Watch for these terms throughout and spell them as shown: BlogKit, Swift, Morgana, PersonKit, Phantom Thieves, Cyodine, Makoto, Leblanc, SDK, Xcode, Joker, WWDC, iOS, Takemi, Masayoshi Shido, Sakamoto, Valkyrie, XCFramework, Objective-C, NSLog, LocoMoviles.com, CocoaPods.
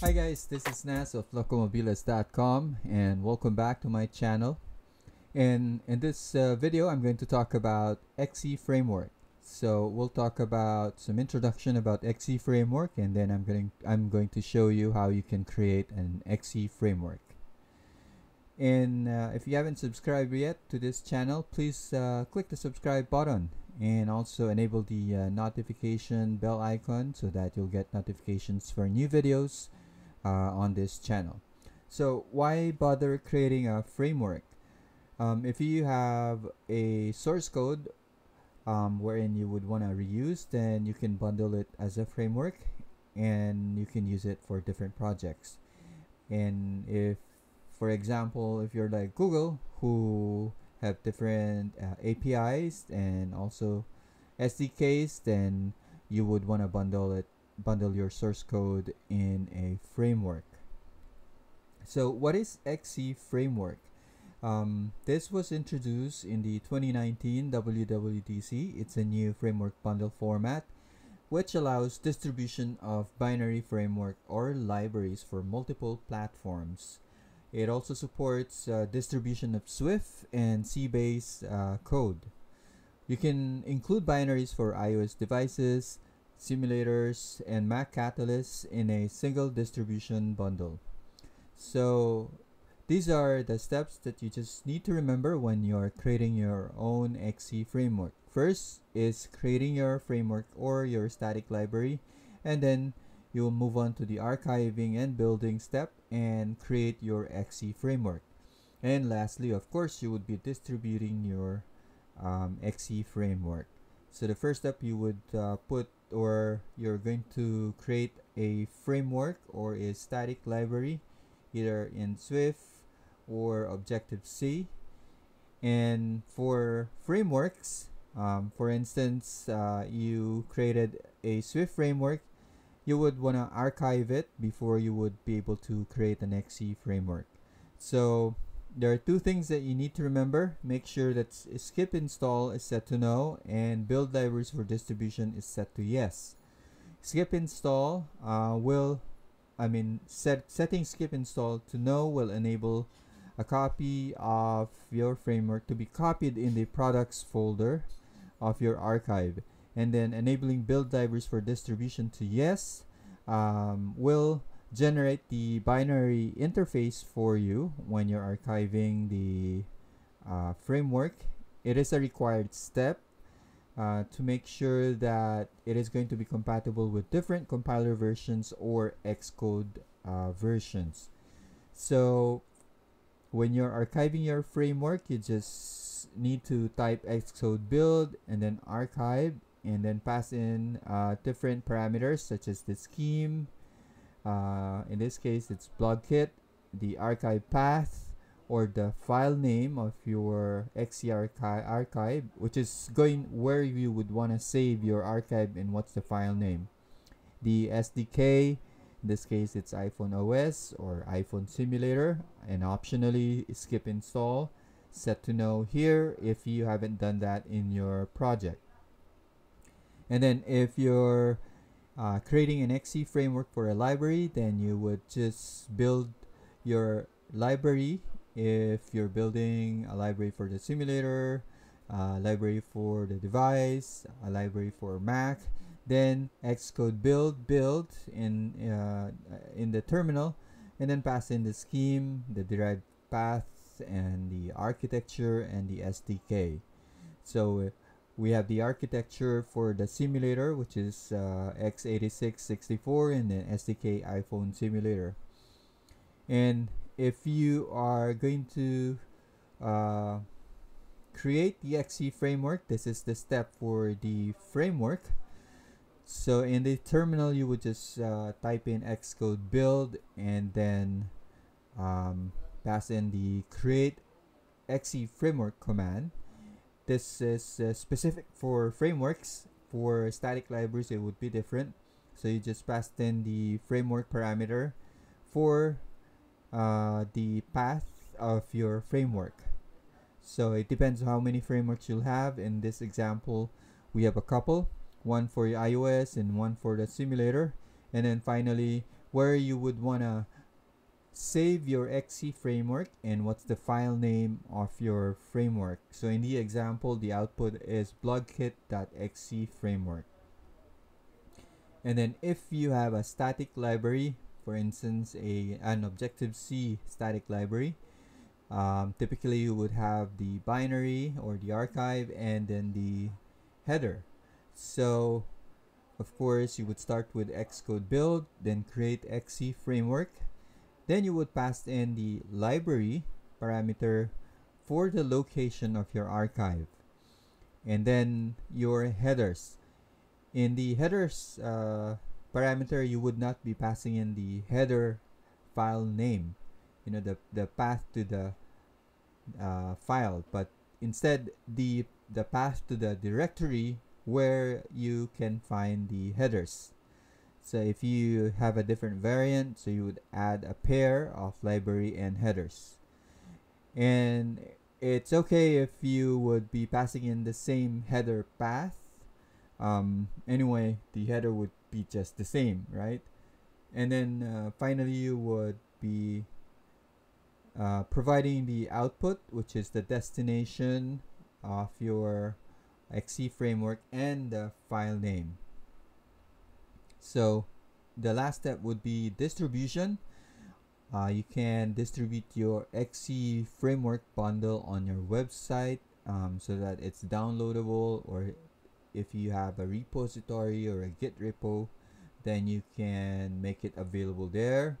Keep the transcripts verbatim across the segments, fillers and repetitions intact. Hi guys, this is Nas of Loco Moviles dot com and welcome back to my channel. And in this uh, video I'm going to talk about X C Framework. So we'll talk about some introduction about X C Framework, and then I'm going I'm going to show you how you can create an X C Framework. And uh, if you haven't subscribed yet to this channel, please uh, click the subscribe button and also enable the uh, notification bell icon so that you'll get notifications for new videos Uh, on this channel. So why bother creating a framework? Um, if you have a source code um, wherein you would want to reuse, then you can bundle it as a framework and you can use it for different projects. And if, for example, if you're like Google, who have different uh, A P Is and also S D Ks, then you would want to bundle it bundle your source code in a framework. So what is X C Framework? Um, this was introduced in the twenty nineteen W W D C. It's a new framework bundle format which allows distribution of binary framework or libraries for multiple platforms. It also supports uh, distribution of Swift and C-based uh, code. You can include binaries for iOS devices, simulators, and Mac Catalyst in a single distribution bundle. So these are the steps that you just need to remember when you're creating your own X C framework. First is creating your framework or your static library, and then you'll move on to the archiving and building step and create your X C framework. And lastly, of course, you would be distributing your um, X C framework. So the first step, you would uh, put or you're going to create a framework or a static library either in Swift or Objective C. And for frameworks, um, for instance, uh, you created a Swift framework, you would want to archive it before you would be able to create an X C framework. So there are two things that you need to remember. Make sure that skip install is set to no and build libraries for distribution is set to yes. Skip install uh, will, I mean, set, setting skip install to no will enable a copy of your framework to be copied in the products folder of your archive. And then enabling build libraries for distribution to yes um, will generate the binary interface for you when you're archiving the uh, framework. It is a required step uh, to make sure that it is going to be compatible with different compiler versions or Xcode uh, versions. So when you're archiving your framework, you just need to type Xcode build and then archive, and then pass in uh, different parameters such as the scheme. Uh, in this case, it's BlogKit, the archive path, or the file name of your X C archive, which is going where you would want to save your archive and what's the file name. The S D K, in this case, it's iPhone O S or iPhone Simulator, and optionally skip install, set to no here if you haven't done that in your project. And then if you're Uh, creating an X C framework for a library, then you would just build your library if you're building a library for the simulator, a library for the device, a library for Mac, then Xcode build build in, uh, in the terminal, and then pass in the scheme, the derived paths, and the architecture, and the S D K. So we have the architecture for the simulator, which is uh, x eighty-six sixty-four, and then S D K iPhone Simulator. And if you are going to uh, create the X C framework, this is the step for the framework. So in the terminal, you would just uh, type in Xcode build and then um, pass in the create X C framework command. This is uh, specific for frameworks. For static libraries, it would be different. So you just pass in the framework parameter for uh, the path of your framework. So it depends on how many frameworks you'll have. In this example, we have a couple, one for iOS and one for the simulator. And then finally, where you would want to save your X C framework and what's the file name of your framework. So in the example, the output is blogkit.xcframework. And then if you have a static library, for instance, a an Objective-C static library, um, typically you would have the binary or the archive and then the header. So of course you would start with Xcode build, then create X C framework. Then you would pass in the library parameter for the location of your archive. And then your headers. In the headers uh, parameter, you would not be passing in the header file name, you know, the, the path to the uh, file, but instead the, the path to the directory where you can find the headers. So if you have a different variant, so you would add a pair of library and headers. And it's okay if you would be passing in the same header path. Um, anyway, the header would be just the same, right? And then uh, finally, you would be uh, providing the output, which is the destination of your X C framework and the file name. So the last step would be distribution. Uh, you can distribute your X C framework bundle on your website um, so that it's downloadable, or if you have a repository or a Git repo, then you can make it available there.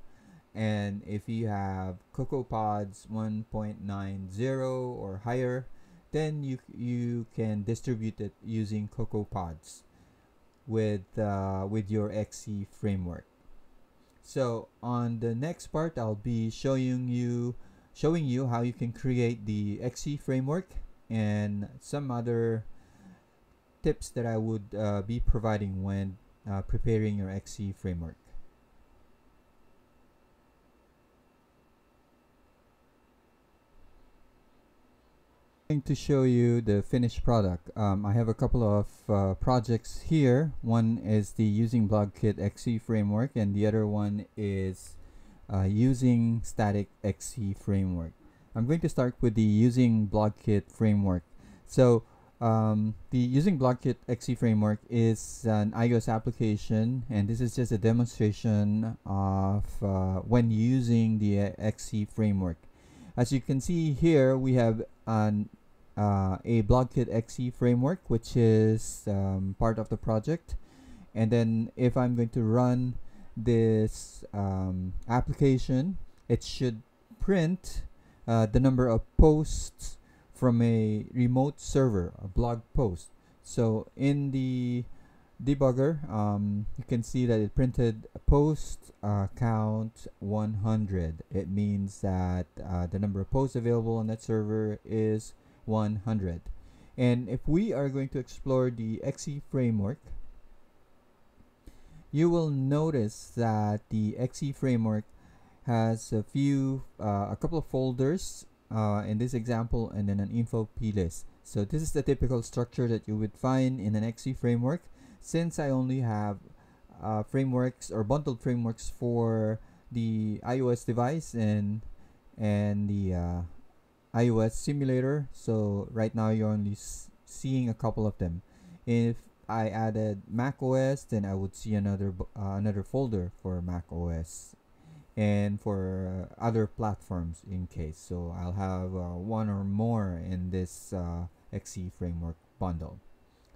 And if you have CocoaPods one point nine zero or higher, then you, you can distribute it using CocoaPods with uh, with your X C framework. So on the next part, I'll be showing you showing you how you can create the X C framework and some other tips that I would uh, be providing when uh, preparing your X C framework. To show you the finished product. Um, I have a couple of uh, projects here. One is the using BlogKit X C framework, and the other one is uh, using static X C framework. I'm going to start with the using BlogKit framework. So um, the using BlogKit X C framework is an iOS application, and this is just a demonstration of uh, when using the uh, X C framework. As you can see here, we have an Uh, a BlogKit X C framework, which is um, part of the project. And then if I'm going to run this um, application, it should print uh, the number of posts from a remote server, a blog post. So in the debugger, um, you can see that it printed a post uh, count one hundred. It means that uh, the number of posts available on that server is one hundred. And if we are going to explore the X C framework, you will notice that the X C framework has a few, uh, a couple of folders uh, in this example, and then an info plist. So this is the typical structure that you would find in an X C framework. Since I only have uh, frameworks or bundled frameworks for the iOS device and and the uh, iOS simulator, so right now you're only s seeing a couple of them. If I added macOS, then I would see another uh, another folder for macOS and for uh, other platforms in case. So I'll have uh, one or more in this uh, X C framework bundle.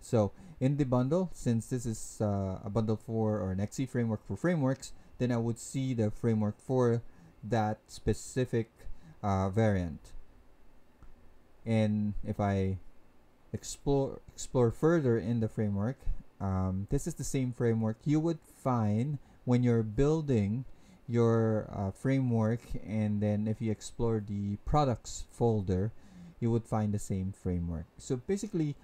So in the bundle, since this is uh, a bundle for or an X C framework for frameworks, then I would see the framework for that specific uh, variant. And if I explore explore further in the framework, um, this is the same framework you would find when you're building your uh, framework. And then if you explore the products folder, you would find the same framework. So basically,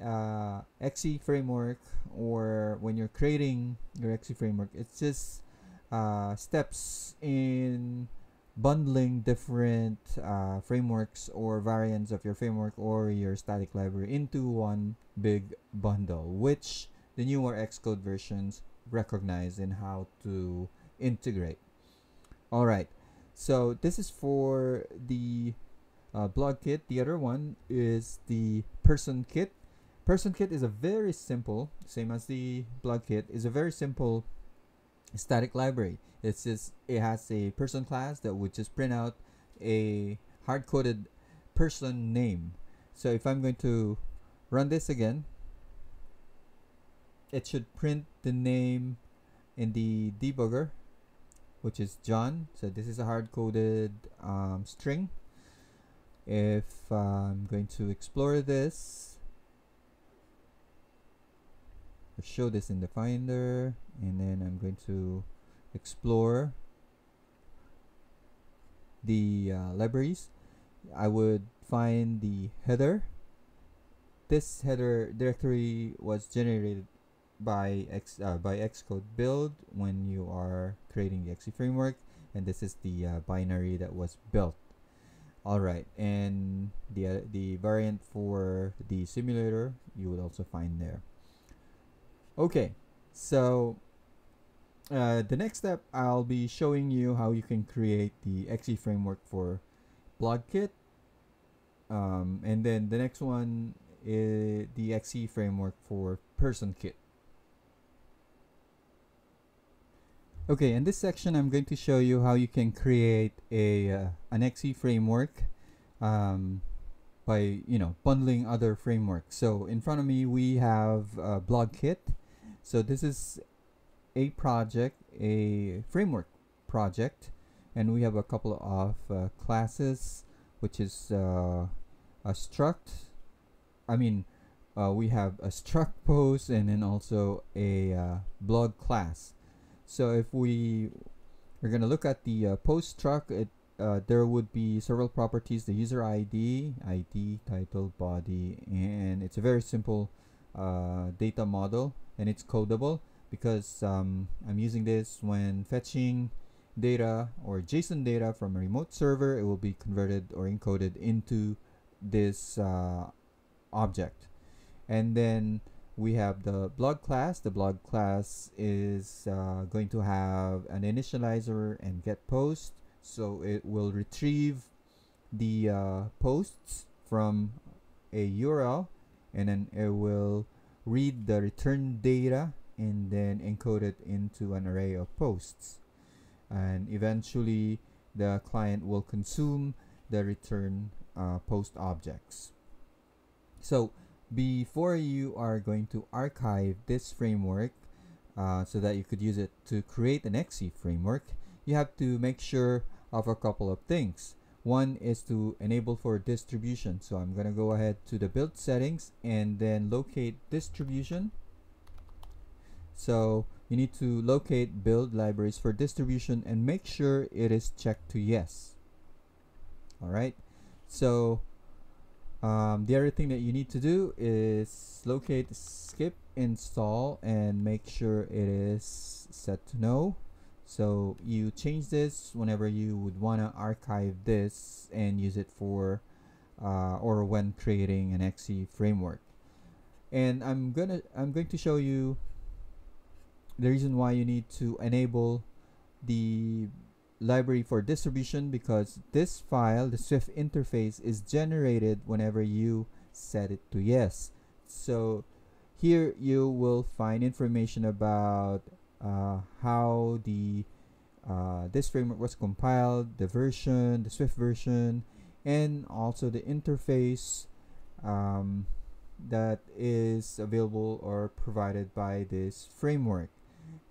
Uh, X C framework, or when you're creating your X C framework, it's just uh, steps in bundling different uh, frameworks or variants of your framework or your static library into one big bundle, which the newer Xcode versions recognize in how to integrate. All right, so this is for the uh, BlogKit. The other one is the PersonKit. PersonKit is a very simple, same as the BlogKit, is a very simple static library. It's just, it has a person class that would just print out a hard-coded person name. So if I'm going to run this again, it should print the name in the debugger, which is John. So this is a hard-coded um, string. If uh, I'm going to explore this, I'll show this in the Finder, and then I'm going to explore the uh, libraries. I would find the header. This header directory was generated by X uh, by Xcode build when you are creating the XCFramework, and this is the uh, binary that was built. All right, and the uh, the variant for the simulator you would also find there. Okay, so uh, the next step, I'll be showing you how you can create the XCFramework for BlogKit, um, and then the next one is the XCFramework for PersonKit. Okay, in this section, I'm going to show you how you can create a uh, an XCFramework um, by you know bundling other frameworks. So in front of me, we have uh, BlogKit. So this is a project, a framework project, and we have a couple of uh, classes, which is uh, a struct. I mean, uh, we have a struct post and then also a uh, blog class. So if we are going to look at the uh, post struct, it, uh, there would be several properties: the user I D, I D, title, body, and it's a very simple uh, data model, and it's codable because um, I'm using this when fetching data or JSON data from a remote server. It will be converted or encoded into this uh, object. And then we have the blog class. The blog class is uh, going to have an initializer and get post, so it will retrieve the uh, posts from a U R L, and then it will read the return data and then encode it into an array of posts. And eventually, the client will consume the return uh, post objects. So before you are going to archive this framework uh, so that you could use it to create an XCFramework, you have to make sure of a couple of things. One is to enable for distribution. So I'm going to go ahead to the build settings and then locate distribution. So you need to locate build libraries for distribution and make sure it is checked to yes. All right. So Um, the other thing that you need to do is locate skip install and make sure it is set to no. So you change this whenever you would want to archive this and use it for uh, or when creating an XCFramework. And I'm gonna I'm going to show you the reason why you need to enable the library for distribution, because this file, the Swift interface, is generated whenever you set it to yes. So here you will find information about uh, how the uh, this framework was compiled, the version, the Swift version, and also the interface um, that is available or provided by this framework.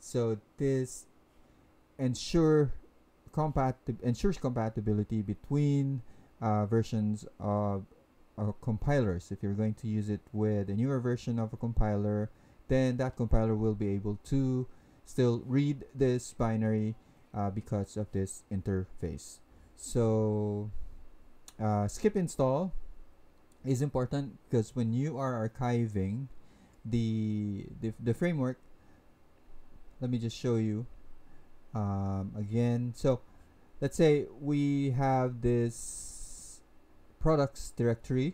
So this ensure Compatib- ensures compatibility between uh, versions of uh, compilers. If you're going to use it with a newer version of a compiler, then that compiler will be able to still read this binary uh, because of this interface. So uh, skip install is important because when you are archiving the, the, the framework, let me just show you. Um, again, so let's say we have this products directory.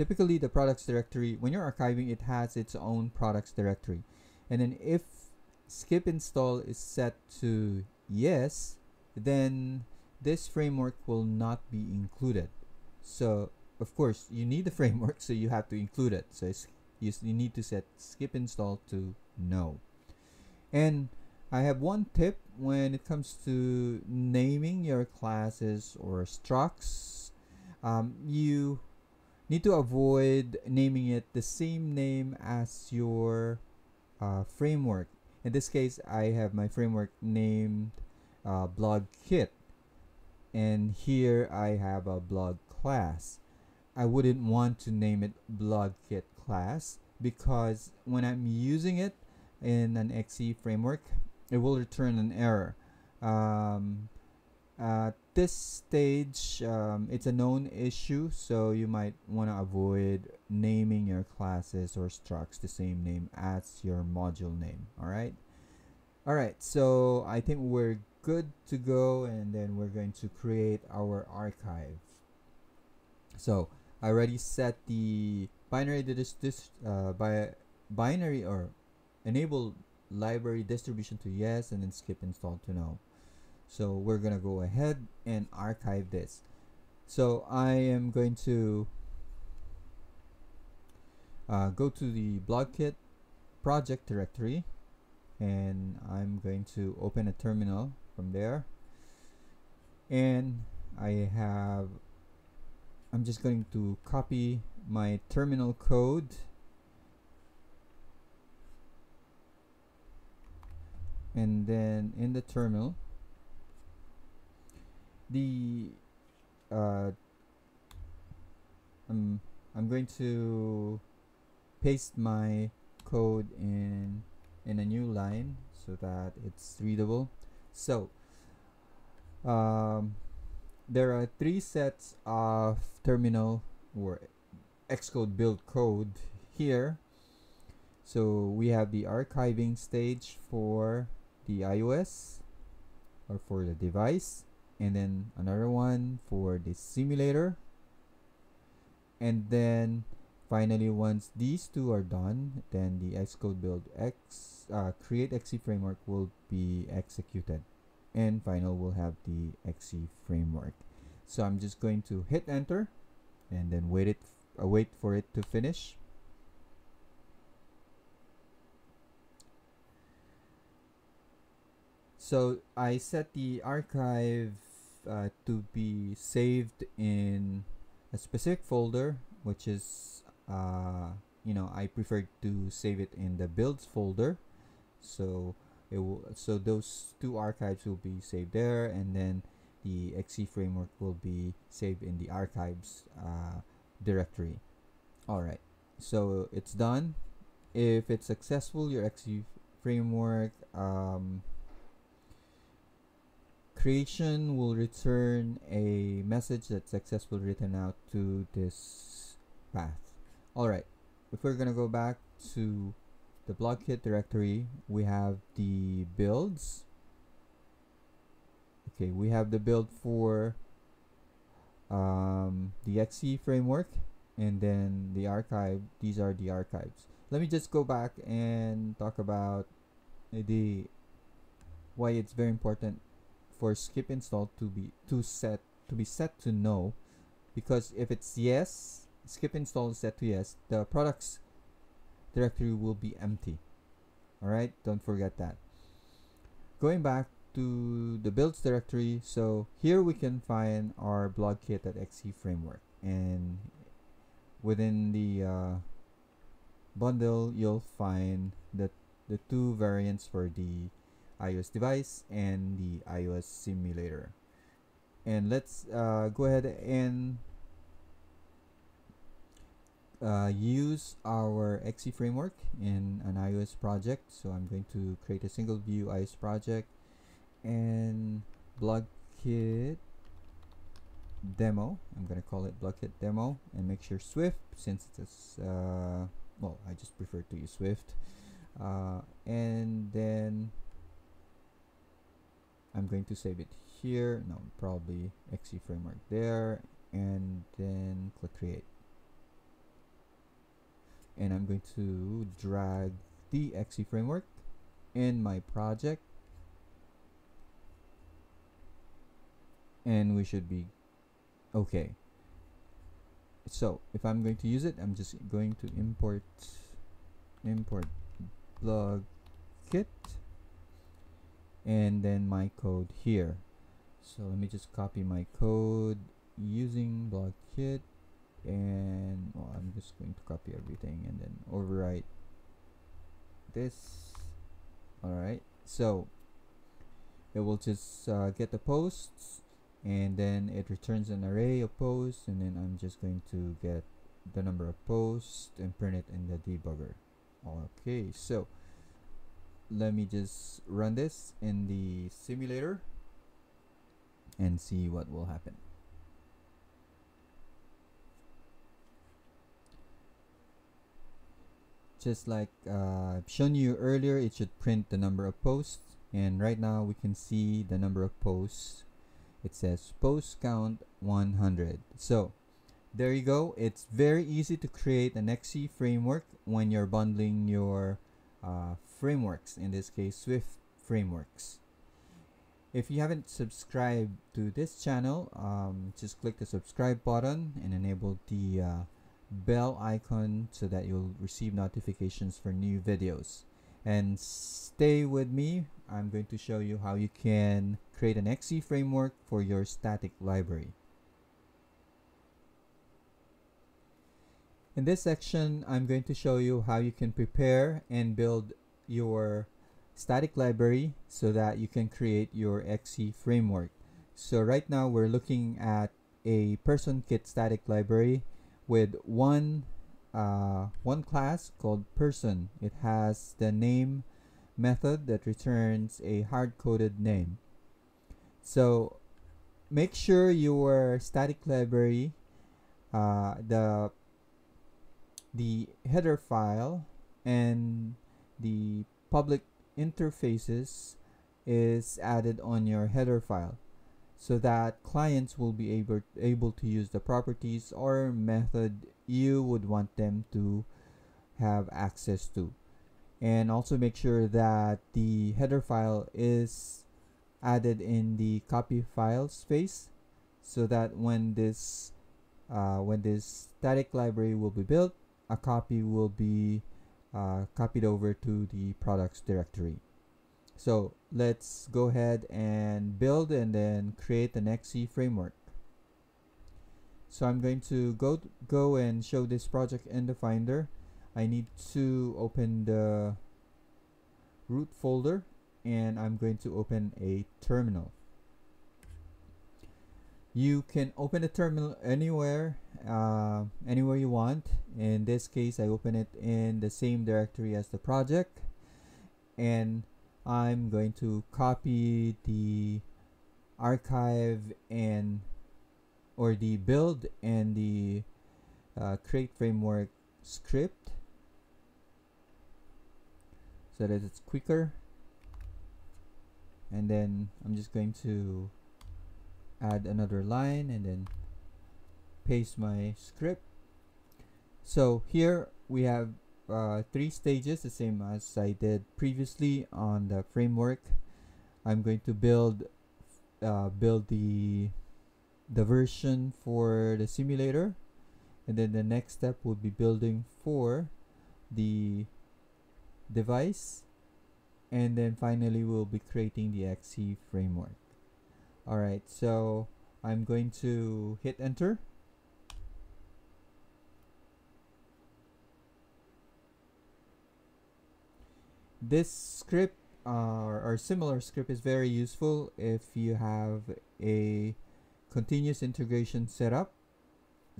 Typically the products directory, when you're archiving, it has its own products directory, and then if skip install is set to yes, then this framework will not be included. So of course you need the framework, so you have to include it. So it's, you, you need to set skip install to no. And I have one tip when it comes to naming your classes or structs. Um, you need to avoid naming it the same name as your uh, framework. In this case, I have my framework named uh, BlogKit, and here I have a blog class. I wouldn't want to name it BlogKit class, because when I'm using it in an X C framework, it will return an error. Um, at this stage, um, it's a known issue, so you might want to avoid naming your classes or structs the same name as your module name. All right. All right. So I think we're good to go, and then we're going to create our archive. So I already set the binary dis dis uh, by binary or enable library distribution to yes, and then skip install to no. So we're gonna go ahead and archive this. So I am going to uh, go to the BlogKit project directory, and I'm going to open a terminal from there, and I have I'm just going to copy my terminal code and then in the terminal the uh, I'm, I'm going to paste my code in in a new line so that it's readable. So um, there are three sets of terminal or Xcode build code here. So we have the archiving stage for the iOS or for the device, and then another one for the simulator, and then finally once these two are done, then the Xcode build X uh, create X C framework will be executed, and final will have the X C framework. So I'm just going to hit enter and then wait it uh, wait for it to finish. So I set the archive uh, to be saved in a specific folder, which is, uh, you know, I prefer to save it in the builds folder. So it will, so those two archives will be saved there, and then the X C framework will be saved in the archives uh, directory. All right, so it's done. If it's successful, your X C framework Um, creation will return a message that's successfully written out to this path. Alright, if we're gonna go back to the BlogKit directory, we have the builds. Okay, we have the build for um, the X C framework, and then the archive. These are the archives. Let me just go back and talk about the why it's very important for skip install to be to set to be set to no, because if it's yes, skip install is set to yes, the products directory will be empty. All right, don't forget that. Going back to the builds directory, so here we can find our BlogKit.X C framework, and within the uh, bundle you'll find the the two variants for the iOS device and the iOS simulator. And let's uh, go ahead and uh, use our X C framework in an iOS project. So I'm going to create a single view iOS project and BlogKit demo. I'm going to call it BlogKit demo, and make sure Swift, since it's uh, well, I just prefer to use Swift, uh, and then I'm going to save it here. No, probably X C framework there, and then click create. And I'm going to drag the X C framework in my project, and we should be okay. So if I'm going to use it, I'm just going to import import BlogKit and then my code here. So let me just copy my code using BlogKit, and well, I'm just going to copy everything and then overwrite this. Alright, so it will just uh, get the posts, and then it returns an array of posts, and then I'm just going to get the number of posts and print it in the debugger. Okay, so let me just run this in the simulator and see what will happen. Just like uh, I've shown you earlier, it should print the number of posts, and right now we can see the number of posts. It says post count one hundred. So there you go. It's very easy to create an X C framework when you're bundling your uh, frameworks, in this case Swift frameworks. If you haven't subscribed to this channel, um, just click the subscribe button and enable the uh, bell icon so that you'll receive notifications for new videos. And stay with me. I'm going to show you how you can create an X C framework for your static library. In this section, I'm going to show you how you can prepare and build your static library so that you can create your X C framework. So right now we're looking at a PersonKit static library with one uh, one class called person. It has the name method that returns a hard-coded name. So make sure your static library, uh, the the header file and the public interfaces is added on your header file, so that clients will be able able to use the properties or method you would want them to have access to. And also make sure that the header file is added in the copy file space, so that when this uh, when this static library will be built, a copy will be uh, copied over to the products directory. So let's go ahead and build and then create an X C framework. So I'm going to go to go and show this project in the Finder. I need to open the root folder, and I'm going to open a terminal. You can open a terminal anywhere, uh, anywhere you want. In this case, I open it in the same directory as the project, and I'm going to copy the archive and or the build and the uh, create framework script so that it's quicker, and then I'm just going to add another line and then paste my script. So here we have uh, three stages, the same as I did previously on the framework. I'm going to build uh, build the the version for the simulator, and then the next step would be building for the device, and then finally we'll be creating the X C framework. Alright, so I'm going to hit enter. This script uh, or similar script is very useful if you have a continuous integration setup.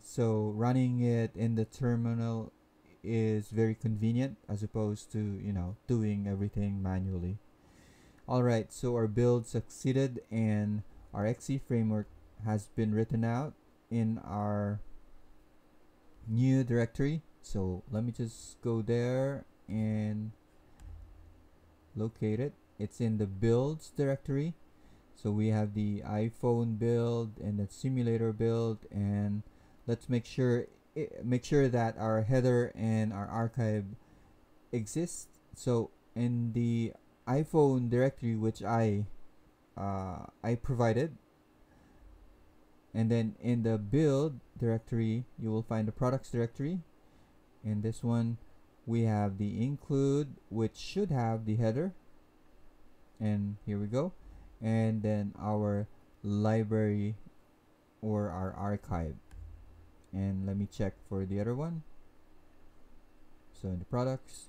So running it in the terminal is very convenient as opposed to, you know, doing everything manually. Alright, so our build succeeded, and our X C framework has been written out in our new directory. So let me just go there and locate it. It's in the builds directory. So we have the iPhone build and the simulator build, and let's make sure it, make sure that our header and our archive exist. So in the iPhone directory which I uh, I provided, and then in the build directory you will find the products directory. In this one we have the include, which should have the header, and here we go, and then our library or our archive. And let me check for the other one. So in the products,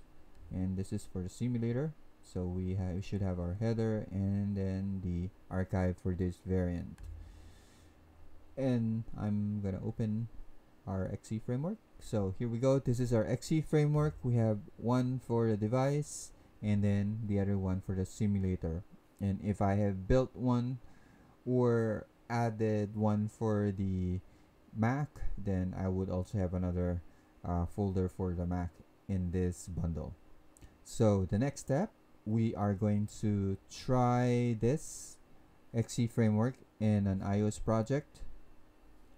and this is for the simulator, so we have, should have our header and then the archive for this variant. And I'm gonna open our X C framework. So here we go, this is our X C framework. We have one for the device and then the other one for the simulator. And if I have built one or added one for the Mac, then I would also have another uh, folder for the Mac in this bundle. So the next step, we are going to try this X C framework in an iOS project.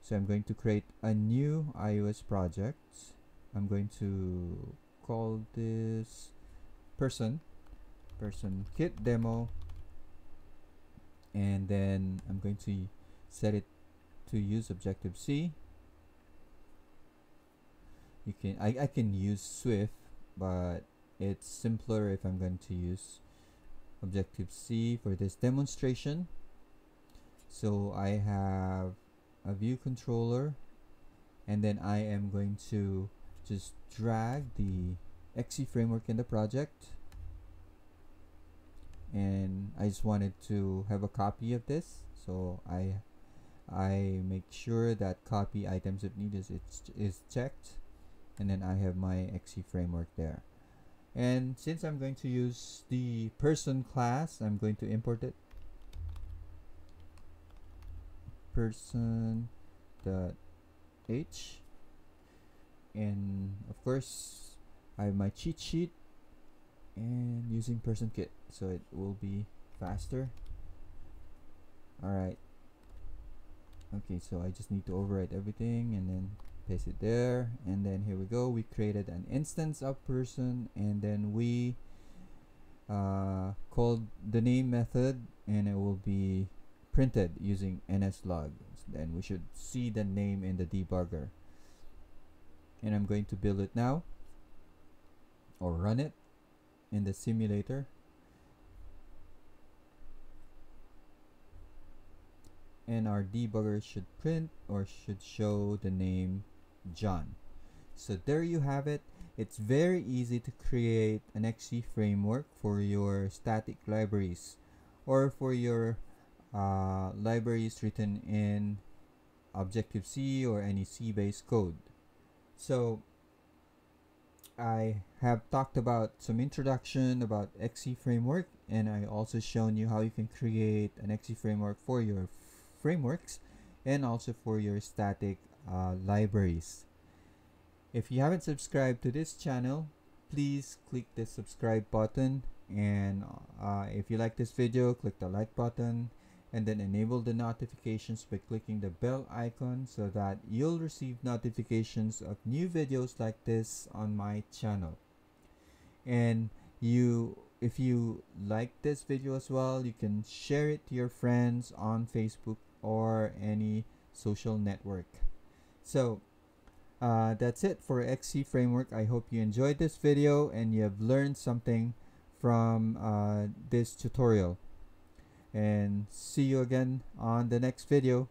So I'm going to create a new iOS project. I'm going to call this person PersonKit demo, and then I'm going to set it to use Objective-C. You can I, I can use Swift, but it's simpler if I'm going to use Objective-C for this demonstration. So I have a view controller, and then I am going to just drag the X C framework in the project, and I just wanted to have a copy of this, so I I make sure that copy items if needed is, is checked, and then I have my X C framework there. And since I'm going to use the person class, I'm going to import it. person.h, and of course I have my cheat sheet and using PersonKit, so it will be faster. Alright, okay, so I just need to overwrite everything and then paste it there, and then here we go. We created an instance of person, and then we uh, called the name method, and it will be printed using nslog. Then we should see the name in the debugger, and I'm going to build it now or run it in the simulator. And our debugger should print or should show the name John. So there you have it. It's very easy to create an X C framework for your static libraries or for your uh, libraries written in Objective-C or any C-based code. So I have talked about some introduction about X C framework, and I also shown you how you can create an X C framework for your frameworks and also for your static uh, libraries. If you haven't subscribed to this channel, please click the subscribe button, and uh, if you like this video, click the like button and then enable the notifications by clicking the bell icon so that you'll receive notifications of new videos like this on my channel. And you if you like this video as well, you can share it to your friends on Facebook or any social network. So uh, that's it for X C framework. I hope you enjoyed this video and you have learned something from uh, this tutorial. And see you again on the next video.